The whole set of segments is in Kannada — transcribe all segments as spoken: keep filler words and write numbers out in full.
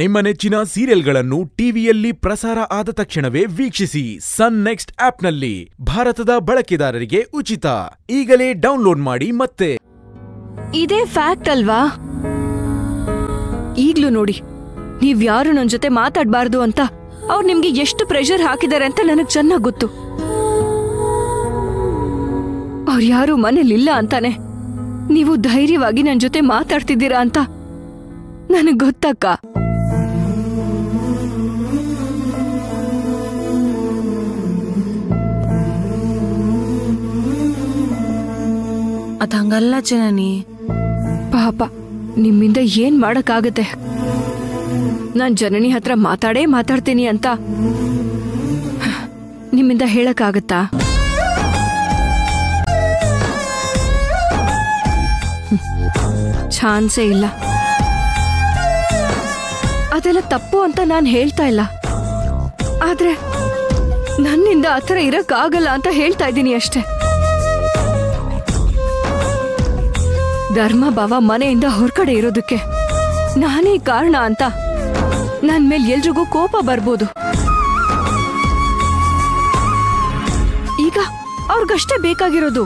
ನಿಮ್ಮ ನೆಚ್ಚಿನ ಸೀರಿಯಲ್ಗಳನ್ನು ಟಿವಿಯಲ್ಲಿ ಪ್ರಸಾರ ಆದ ತಕ್ಷಣವೇ ವೀಕ್ಷಿಸಿ ಸನ್ ನೆಕ್ಸ್ಟ್ ಆಪ್ನಲ್ಲಿ ಭಾರತದ ಬಳಕೆದಾರರಿಗೆ ಉಚಿತ ಈಗಲೇ ಡೌನ್ಲೋಡ್ ಮಾಡಿ ಮತ್ತೆ ಇದೇ ಫ್ಯಾಕ್ಟ್ ಅಲ್ವಾ ಈಗಲೂ ನೋಡಿ ನೀವು ಯಾರು ನನ್ನ ಜೊತೆ ಮಾತಾಡಬಾರದು ಅಂತ ಅವರು ನಿಮಗೆ ಎಷ್ಟು ಪ್ರೆಷರ್ ಹಾಕಿದ್ದಾರೆ ಅಂತ ನನಗೆ ಚೆನ್ನಾಗಿ ಗೊತ್ತು ಅವರು ಯಾರು ಮನೆಯಲ್ಲಿ ಇಲ್ಲ ಅಂತಾನೆ ನೀವು ಧೈರ್ಯವಾಗಿ ನನ್ನ ಜೊತೆ ಮಾತಾಡ್ತಿದ್ದೀರಾ ಅಂತ ನನಗೆ ಗೊತ್ತಕ್ಕ अदंगल जननी पाप निम्मिंद ऐन माडक्कागुत्ते नान जननी हत्र माताडे माताड्तीनि अंत निम्मिंद हेळक्कागुत्ता चान्से इल्ल अदेल्ल तप्पु अंत नान हेळ्ता इल्ल आद्रे नन्निंद आथर इरक्कागल्ल अंत हेळ्ता इदीनि अष्टे धर्म भाव मन होरकड़े इरोदक्के नाने कारण अंत नन्न मेले एल्लरिगू कोप बरबहुदु ಈಗ ಅವರಿಗಷ್ಟೇ ಬೇಕಾಗಿರೋದು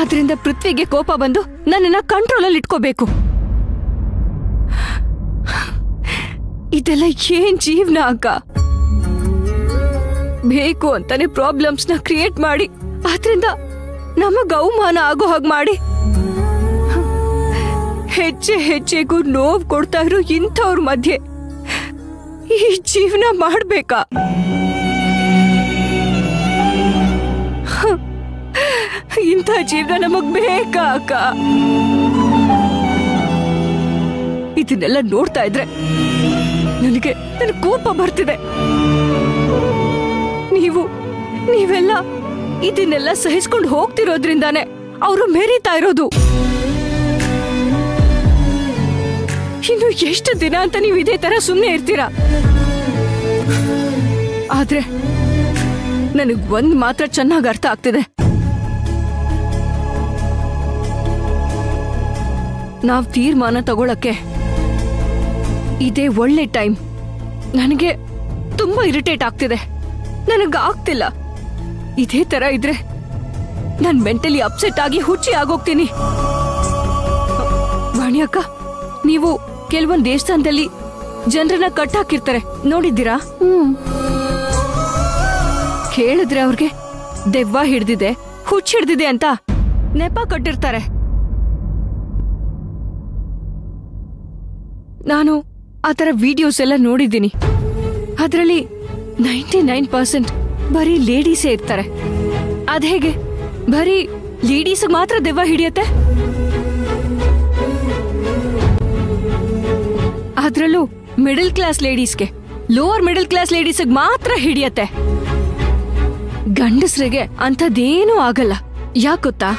ಅದರಿಂದ ಪೃಥ್ವಿಗೆ ಕೋಪ ಬಂದು ನನ್ನನ್ನ ಕಂಟ್ರೋಲ್ ಅಲ್ಲಿ ಇಟ್ಕೋಬೇಕು ಇದೆಲ್ಲ ಏನು ಜೀವನ ಅಕ್ಕ ಬೇಕು ಅಂತಾನೆ ಪ್ರಾಬ್ಲಮ್ಸ್ ನ ಕ್ರಿಯೇಟ್ ಮಾಡಿ ಅದರಿಂದ ನಮಗೆ ಅವಮಾನ ಆಗೋ ಹಾಗೆ ಮಾಡಿ ಹೆಚ್ಚೆ ಹೆಚ್ಚೆಗೂ ನೋವು ಕೊಡ್ತಾ ಇರೋ ಇಂಥವ್ರ ಮಧ್ಯೆ ಈ ಜೀವನ ಮಾಡಬೇಕಾ ಇಂಥ ಜೀವನ ನಮಗೆ ಬೇಕಾ ಅಕ್ಕ ಇದನ್ನೆಲ್ಲ ನೋಡ್ತಾ ಇದ್ರೆ ನನಗೆ ನನ್ನ ಕೋಪ ಬರ್ತಿದೆ ನೀವು ನೀವೆಲ್ಲ ಇದನ್ನೆಲ್ಲ ಸಹಿಸಿಕೊಂಡು ಹೋಗ್ತಿರೋದ್ರಿಂದಾನೇ ಅವರು ಮೆರಿತಾ ಇರೋದು ಇನ್ನು ಎಷ್ಟು ದಿನ ಅಂತ ನೀವು ಇದೇ ತರ ಸುಮ್ಮನೆ ಇರ್ತೀರಾ ಆದ್ರೆ ನನಗೆ ಒಂದು ಮಾತ್ರ ಚೆನ್ನಾಗಿ ಅರ್ಥ ಆಗ್ತಿದೆ ನಾವು ತೀರ್ಮಾನ ತಗೊಳ್ಳಕ್ಕೆ ಇದೇ ಒಳ್ಳೆ ಟೈಮ್ ನನಗೆ ತುಂಬಾ ಇರಿಟೇಟ್ ಆಗ್ತಿದೆ ನನಗೆ ಆಗ್ತಿಲ್ಲ ಇದೇ ತರ ಇದ್ರೆ ನಾನು ಮೆಂಟಲಿ ಅಪ್ಸೆಟ್ ಆಗಿ ಹುಚ್ಚಿ ಆಗೋಗ್ತೀನಿ ವಾಣಿಯಕ್ಕ ನೀವು ಕೆಲವೊಂದು ದೇವಸ್ಥಾನದಲ್ಲಿ ಜನರನ್ನ ಕಟ್ ಹಾಕಿರ್ತಾರೆ ನೋಡಿದ್ದೀರಾ ಕೇಳಿದ್ರೆ ಅವ್ರಿಗೆ ದೆವ್ವ ಹಿಡ್ದಿದೆ ಹುಚ್ಚಿ ಹಿಡ್ದಿದೆ ಅಂತ ನೆಪ ಕಟ್ಟಿರ್ತಾರೆ ನಾನು ಆ ತರ ವಿಡಿಯೋಸ್ ಎಲ್ಲ ನೋಡಿದ್ದೀನಿ ಅದರಲ್ಲಿ ನೈಂಟಿ ನೈನ್ ಪರ್ಸೆಂಟ್ ಬರೀ ಲೇಡೀಸೇ ಇರ್ತಾರೆ ಅದ ಹೇಗೆ ಬರೀ ಲೇಡೀಸ್ ಮಾತ್ರ ದೆವ್ವ ಹಿಡಿಯತ್ತೆ ಅದ್ರಲ್ಲೂ ಮಿಡಲ್ ಕ್ಲಾಸ್ ಲೇಡೀಸ್ಗೆ ಲೋವರ್ ಮಿಡಲ್ ಕ್ಲಾಸ್ ಲೇಡೀಸ್ ಮಾತ್ರ ಹಿಡಿಯತ್ತೆ ಗಂಡಸರಿಗೆ ಅಂಥದ್ದೇನೂ ಆಗಲ್ಲ ಯಾಕೊತ್ತಾ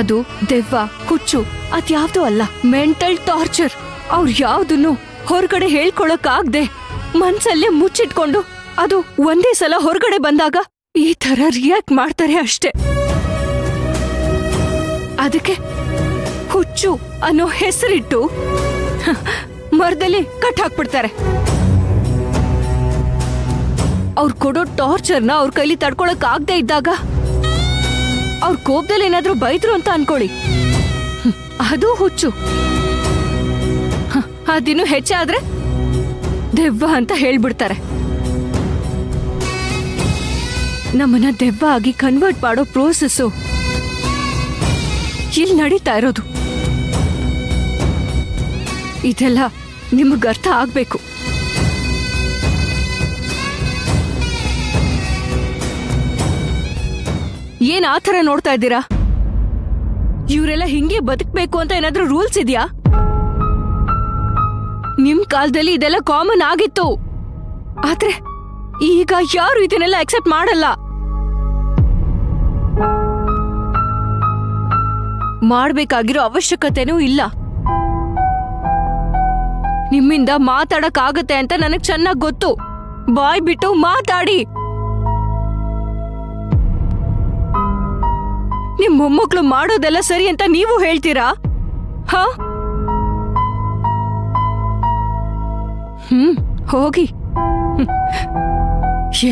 ಅದು ದೆವ್ವ ಹುಚ್ಚು ಅದ್ಯಾವ್ದೂ ಅಲ್ಲ ಮೆಂಟಲ್ ಟಾರ್ಚರ್ ಅವ್ರ ಯಾವ್ದನ್ನು ಹೊರಗಡೆ ಹೇಳ್ಕೊಳಕ್ಕಾಗದೆ ಮನ್ಸಲ್ಲೇ ಮುಚ್ಚಿಟ್ಕೊಂಡು ಅದು ಒಂದೇ ಸಲ ಹೊರಗಡೆ ಬಂದಾಗ ಈ ತರ ರಿಯಾಕ್ಟ್ ಮಾಡ್ತಾರೆ ಅಷ್ಟೇ ಅದಕ್ಕೆ ಹುಚ್ಚು ಅನ್ನೋ ಹೆಸರಿಟ್ಟು ಮರದಲ್ಲಿ ಕಟ್ ಹಾಕ್ಬಿಡ್ತಾರೆ ಅವ್ರು ಕೊಡೋ ಟಾರ್ಚರ್ನ ಅವ್ರ ಕೈಲಿ ತಡ್ಕೊಳಕ್ಕಾಗದೆ ಇದ್ದಾಗ ಅವ್ರ ಕೋಪದಲ್ಲಿ ಏನಾದ್ರೂ ಬೈದ್ರು ಅಂತ ಅನ್ಕೊಳ್ಳಿ ಅದು ಹುಚ್ಚು ಅದಿನ್ನೂ ಹೆಚ್ಚಾದ್ರೆ ದೆವ್ವ ಅಂತ ಹೇಳ್ಬಿಡ್ತಾರೆ ನಮ್ಮನ್ನ ದೆವ್ವ ಆಗಿ ಕನ್ವರ್ಟ್ ಮಾಡೋ ಪ್ರೋಸೆಸ್ಸು ಇಲ್ಲಿ ನಡೀತಾ ಇರೋದು ಇದೆಲ್ಲ ನಿಮಗೆ ಅರ್ಥ ಆಗಬೇಕು ಏನ್ ಆ ಥರ ನೋಡ್ತಾ ಇದ್ದೀರಾ ಇವರೆಲ್ಲ ಹಿಂಗೆ ಬದುಕಬೇಕು ಅಂತ ಏನಾದ್ರೂ ರೂಲ್ಸ್ ಇದೆಯಾ ನಿಮ್ ಕಾಲದಲ್ಲಿ ಇದೆಲ್ಲ ಕಾಮನ್ ಆಗಿತ್ತು ಆದ್ರೆ ಈಗ ಯಾರು ಇದನ್ನೆಲ್ಲ ಅಕ್ಸೆಪ್ಟ್ ಮಾಡಲ್ಲ ಮಾಡಬೇಕಾಗಿರೋ ಅವಶ್ಯಕತೆನೂ ಇಲ್ಲ ನಿಮ್ಮಿಂದ ಮಾತಾಡಕ್ ಆಗತ್ತೆ ಅಂತ ನನಗ್ ಚೆನ್ನಾಗಿ ಗೊತ್ತು ಬಾಯ್ ಬಿಟ್ಟು ಮಾತಾಡಿ ನಿಮ್ ಮೊಮ್ಮಕ್ಕಳು ಮಾಡೋದೆಲ್ಲ ಸರಿ ಅಂತ ನೀವು ಹೇಳ್ತೀರಾ? ಹಾ ಹ್ಮ್ ಹೋಗಿ.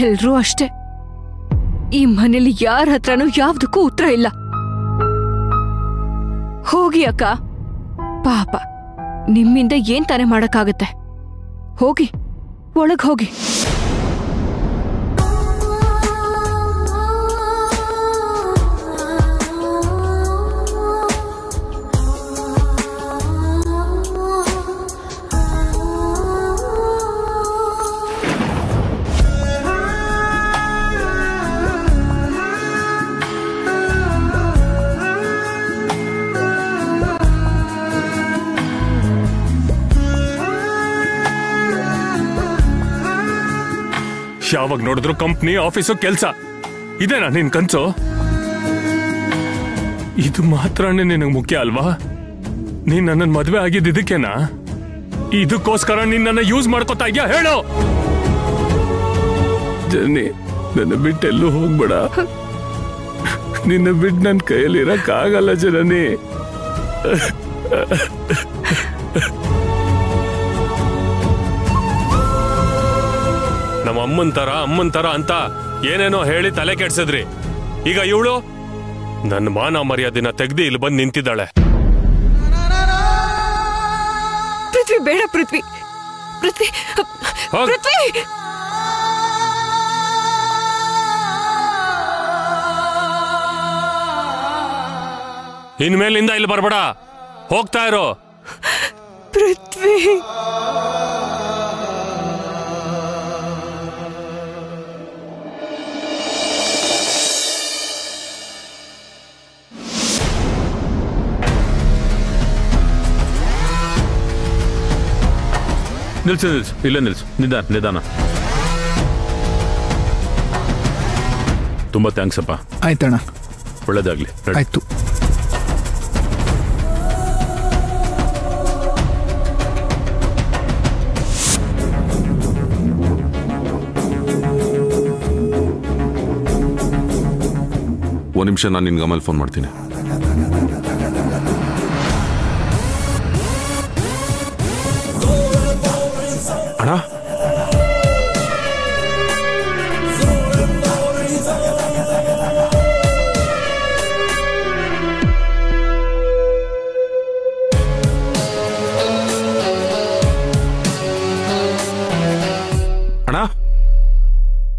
ಎಲ್ರೂ ಅಷ್ಟೇ, ಈ ಮನೇಲಿ ಯಾರ ಹತ್ರನೂ ಯಾವ್ದಕ್ಕೂ ಉತ್ತರ ಇಲ್ಲ. ಹೋಗಿ ಅಕ್ಕ, ಪಾಪ ನಿಮ್ಮಿಂದ ಏನ್ ತಾನೇ ಮಾಡಕ್ಕಾಗತ್ತೆ. ಹೋಗಿ ಒಳಗ್ ಹೋಗಿ. ಯಾವಾಗ ನೋಡಿದ್ರು ಕಂಪ್ನಿ, ಆಫೀಸು, ಕೆಲಸ. ಇದೇನಾ ನಿನ್ ಕನ್ಸು? ಇದು ಮಾತ್ರನೇ ನಿನಗೆ ಮುಖ್ಯ ಅಲ್ವಾ? ನೀನ್ ನನ್ನ ಮದುವೆ ಆಗಿದ್ದಕ್ಕೆನಾ? ಇದಕ್ಕೋಸ್ಕರ ನೀನ್ ನನ್ನ ಯೂಸ್ ಮಾಡ್ಕೋತಾ ಇದ್ಯಾ? ಹೇಳು ಜನ್ನಿ, ನನ್ನ ಬಿಟ್ಟೆಲ್ಲೂ ಹೋಗ್ಬೇಡ. ನಿನ್ನ ಬಿಟ್ಟು ನನ್ನ ಕೈಯಲ್ಲಿ ಇರಕ್ಕಾಗಲ್ಲ ಜನನಿ. ನಮ್ಮ ಅಮ್ಮನ್ ತರ ಅಮ್ಮನ್ ತರ ಅಂತ ಏನೇನೋ ಹೇಳಿ ತಲೆ ಕೆಡ್ಸಿದ್ರಿ. ಈಗ ಇವಳು ನನ್ನ ಮಾನ ಮರ್ಯಾದಿನ ತೆಗ್ದಿ ಇಲ್ಲಿ ಬಂದು ನಿಂತಿದ್ದಾಳೆ. ಪೃಥ್ವಿ ಬೇಡ, ಪೃಥ್ವಿ ಪೃಥ್ವಿ ಪೃಥ್ವಿ ಇನ್ಮೇಲಿಂದ ಇಲ್ಲಿ ಬರಬೇಡ, ಹೋಗ್ತಾ ಇರೋ. ಪೃಥ್ವಿ ನಿಲ್ಸು, ನಿಲ್ಸು, ಇಲ್ಲೇ ನಿಲ್ಸು. ನಿಧಾನ ನಿಧಾನ. ತುಂಬಾ ಥ್ಯಾಂಕ್ಸ್ ಅಪ್ಪ. ಆಯ್ತಣ್ಣ, ಒಳ್ಳೇದಾಗ್ಲಿ. ಆಯ್ತು. ಒಂದು ನಿಮಿಷ, ನಾನು ನಿನ್ಗೆ ಆಮೇಲೆ ಫೋನ್ ಮಾಡ್ತೀನಿ. ಅಣ್ಣ, ಅಣ್ಣ,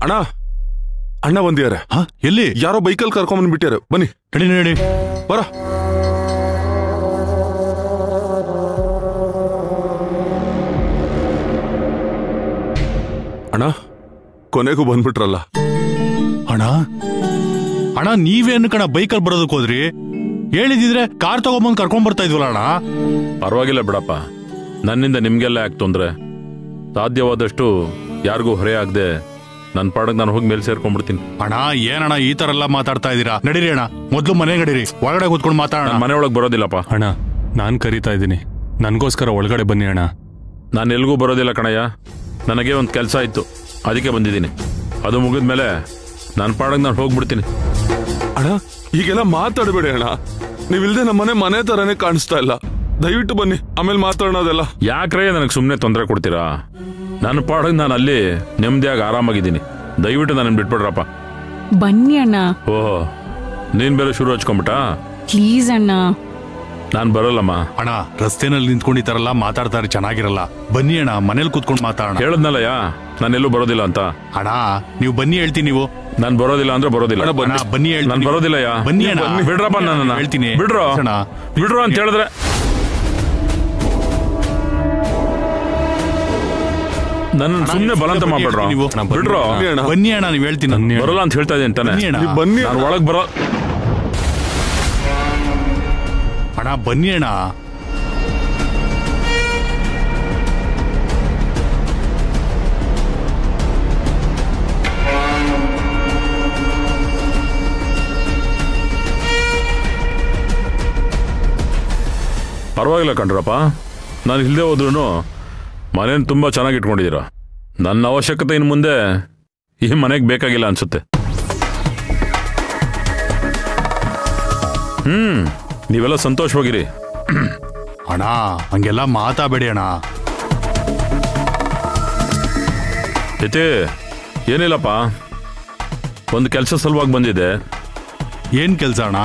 ಅಣ್ಣ, ಅಣ್ಣ ಬಂದಿದ್ದಾರೆ. ಹಾ, ಎಲ್ಲಿ? ಯಾರೋ ಬೈಕಲ್ಲಿ ಕರ್ಕೊಂಡ್ ಬಂದ್ಬಿಟ್ಟಿದ್ದಾರೆ. ಬನ್ನಿ, ನಡಿ ನಡಿ ಬರ. ಅಣ್ಣ, ಕೊನೆಗೂ ಬಂದ್ಬಿಟ್ರಲ್ಲ. ಅಣ್ಣ ಅಣ್ಣ, ನೀವೇನು ಕಣ ಬೈಕಲ್ಲಿ ಬರೋದಕ್ಕೆ ಹೋದ್ರಿ? ಹೇಳಿದಿದ್ರೆ ಕಾರ್ ತಗೊಂಬಂದು ಕರ್ಕೊಂಡ್ ಬರ್ತಾ ಇದ್ವಲ್ಲ ಅಣ್ಣ. ಪರವಾಗಿಲ್ಲ ಬಿಡಪ್ಪ, ನನ್ನಿಂದ ನಿಮ್ಗೆಲ್ಲ ಯಾಕೆ ತೊಂದ್ರೆ? ಸಾಧ್ಯವಾದಷ್ಟು ಯಾರಿಗೂ ಹೊರೆ ಆಗದೆ ನನ್ನ ಪಾಡಕ್ಕೆ ನಾನು ಹೋಗಿ ಮೇಲೆ ಸೇರ್ಕೊಂಡ್ಬಿಡ್ತೀನಿ. ಅಣ್ಣ ಏನಣ್ಣ ಈ ತರ ಎಲ್ಲ ಮಾತಾಡ್ತಾ ಇದ್ದೀರಾ? ನಡೀರಿ ಅಣ್ಣ, ಮೊದಲು ಮನೆ ನಡೀರಿ. ಒಳಗಡೆ ಕೂತ್ಕೊಂಡು ಮಾತಾಡೋಣ. ಮನೆ ಒಳಗೆ ಬರೋದಿಲ್ಲಪ್ಪ. ಅಣ್ಣ, ನಾನು ಕರೀತಾ ಇದ್ದೀನಿ, ನನಗೋಸ್ಕರ ಒಳಗಡೆ ಬನ್ನಿ ಅಣ್ಣ. ನಾನು ಎಲ್ಗೂ ಬರೋದಿಲ್ಲ ಕಣಯ್ಯ, ನನಗೆ ಒಂದು ಕೆಲಸ ಇತ್ತು, ಅದಕ್ಕೆ ಬಂದಿದ್ದೀನಿ. ಅದು ಮುಗಿದ್ಮೇಲೆ ನನ್ನ ಪಾಡಕ್ಕೆ ನಾನು ಹೋಗ್ಬಿಡ್ತೀನಿ. ಅಣ್ಣ, ಈಗೆಲ್ಲ ಮಾತಾಡಬೇಡಿ ಅಣ್ಣ. ನೀವಿಲ್ಲದೆ ನಮ್ಮ ಮನೆ ಮನೆ ಥರನೇ ಕಾಣಿಸ್ತಾ ಇಲ್ಲ. ದಯವಿಟ್ಟು ಬನ್ನಿ, ಆಮೇಲೆ ಮಾತಾಡೋಣ. ಅದೆಲ್ಲ ಯಾಕ್ರೆ ನನಗೆ ಸುಮ್ಮನೆ ತೊಂದರೆ ಕೊಡ್ತೀರಾ? ನನ್ನ ಪಾಡಕ್ಕೆ ನಾನು ಅಲ್ಲಿ ನೆಮ್ಮದಿಯಾಗಿ ಆರಾಮಾಗಿದ್ದೀನಿ. ದಯವಿಟ್ಟು ನಾನು ಬಿಟ್ಬಿಡ್ರಪ್ಪ. ಬನ್ನಿ ಅಣ್ಣ. ಓಹೋ, ನೀನು ಬೇರೆ ಶುರು ಹಚ್ಕೊಂಬಿಟ್ಟಾ? ಪ್ಲೀಸ್ ಅಣ್ಣ, ನಾನು ಬರಲ್ಲಮ್ಮ. ಅಣ್ಣ, ರಸ್ತೆನಲ್ಲಿ ನಿಂತ್ಕೊಂಡಿತಾರಲ್ಲ ಮಾತಾಡ್ತಾರೆ, ಚೆನ್ನಾಗಿರಲ್ಲ. ಬನ್ನಿ ಅಣ್ಣ, ಮನೇಲಿ ಕೂತ್ಕೊಂಡು ಮಾತಾಡೋಣ. ಹೇಳದ್ನಲ್ಲಯ್ಯ, ನಾನೆಲ್ಲೂ ಬರೋದಿಲ್ಲ ಅಂತ. ಅಣ್ಣ ನೀವು ಬನ್ನಿ, ಹೇಳ್ತೀನಿ. ನೀವು ನಾನು ಬರೋದಿಲ್ಲ ಅಂದ್ರೆ ಬರೋದಿಲ್ಲ. ಬನ್ನಿ, ನಾನು ಬರೋದಿಲ್ಲಯ್ಯ. ಬನ್ನಿ ಅಣ್ಣ, ಬಿಡ್ರಪ್ಪ, ನಾನು ಹೇಳ್ತೀನಿ. ಬಿಡ್ರೋ ಅಣ್ಣ, ಬಿಡ್ರೋ ಅಂತ ಹೇಳಿದ್ರೆ. ನನ್ನ ಸುಮ್ಮನೆ ಬಲಂತ ಮಾಡ್ಬಿಡ್ರೋ ನೀವು. ಬಿಡ್ರೋ. ಬನ್ನಿ ಅಣ್ಣ, ನೀವು ಹೇಳ್ತೀನಿ. ಬರೋಲ್ಲ ಅಂತ ಹೇಳ್ತಾ ಇದ್ದೀನಿ ತಾನೆ. ಬನ್ನಿ, ಒಳಗೆ ಬರೋ. ಅಣ್ಣ ಬನ್ನಿ ಅಣ್ಣ. ಪರವಾಗಿಲ್ಲ ಕಣ್ರಪ್ಪ, ನಾನು ಇಲ್ಲದೆ ಹೋದ್ರೂ ಮನೇನ ತುಂಬ ಚೆನ್ನಾಗಿ ಇಟ್ಕೊಂಡಿದ್ದೀರ. ನನ್ನ ಅವಶ್ಯಕತೆ ಇನ್ನು ಮುಂದೆ ಈ ಮನೆಗೆ ಬೇಕಾಗಿಲ್ಲ ಅನಿಸುತ್ತೆ. ಹ್ಮ್ ನೀವೆಲ್ಲ ಸಂತೋಷವಾಗಿರಿ ಅಣ್ಣ. ಹಂಗೆಲ್ಲ ಮಾತಾಡಬೇಡಿ ಅಣ್ಣ. ಏತೆ ಏನಿಲ್ಲಪ್ಪ, ಒಂದು ಕೆಲಸ ಸಲುವಾಗಿ ಬಂದಿದೆ. ಏನು ಕೆಲಸ ಅಣ್ಣ?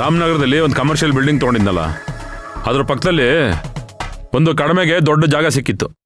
ರಾಮನಗರದಲ್ಲಿ ಒಂದು ಕಮರ್ಷಿಯಲ್ ಬಿಲ್ಡಿಂಗ್ ತೊಗೊಂಡಿದ್ನಲ್ಲ, ಅದರ ಪಕ್ಕದಲ್ಲಿ ಒಂದು ಕಡಿಮೆಗೆ ದೊಡ್ಡ ಜಾಗ ಸಿಕ್ಕಿತ್ತು.